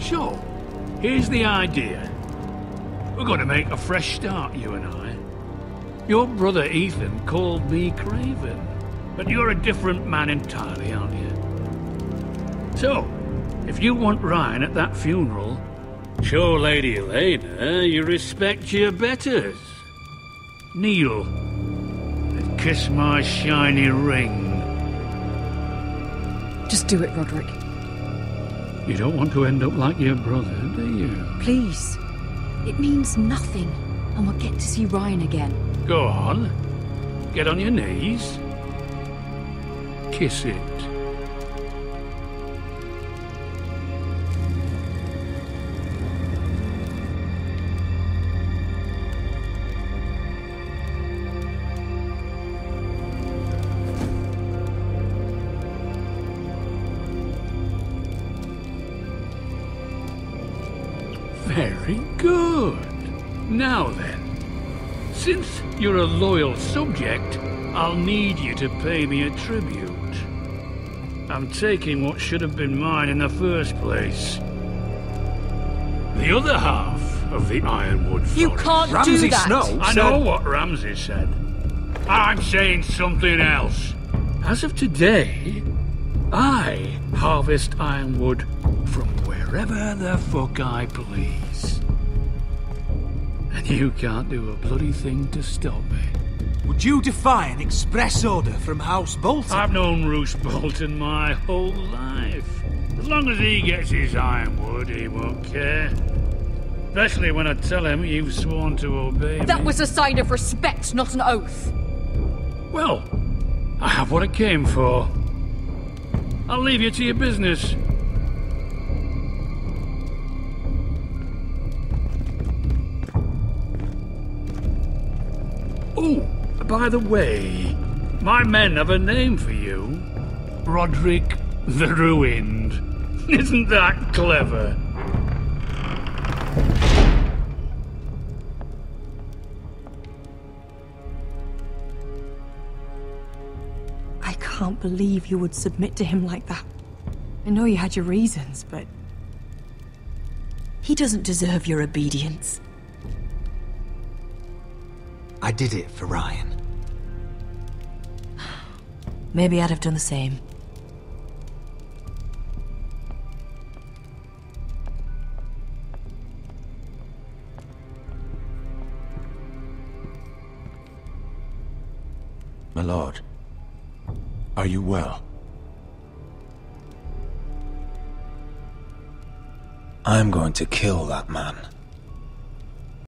So, here's the idea. We're going to make a fresh start, you and I. Your brother Ethan called me Craven, but you're a different man entirely, aren't you? So, if you want Ryan at that funeral, show Lady Elena you respect your betters. Kneel and kiss my shiny ring. Just do it, Roderick. You don't want to end up like your brother, do you? Please. It means nothing, and we'll get to see Ryan again. Go on. Get on your knees. Kiss it. Very good. Now then, since you're a loyal subject, I'll need you to pay me a tribute. I'm taking what should have been mine in the first place. The other half of the Ironwood Forest. You can't do that! Ramsay Snow said... I know what Ramsay said. I'm saying something else. As of today, I harvest Ironwood from wherever the fuck I please. And you can't do a bloody thing to stop me. Would you defy an express order from House Bolton? I've known Roose Bolton my whole life. As long as he gets his Ironwood, he won't care. Especially when I tell him you've sworn to obey me. That was a sign of respect, not an oath. Well, I have what I came for. I'll leave you to your business. Oh, by the way, my men have a name for you. Roderick the Ruined. Isn't that clever? I can't believe you would submit to him like that. I know you had your reasons, but... he doesn't deserve your obedience. I did it for Ryan. Maybe I'd have done the same. My lord, are you well? I'm going to kill that man.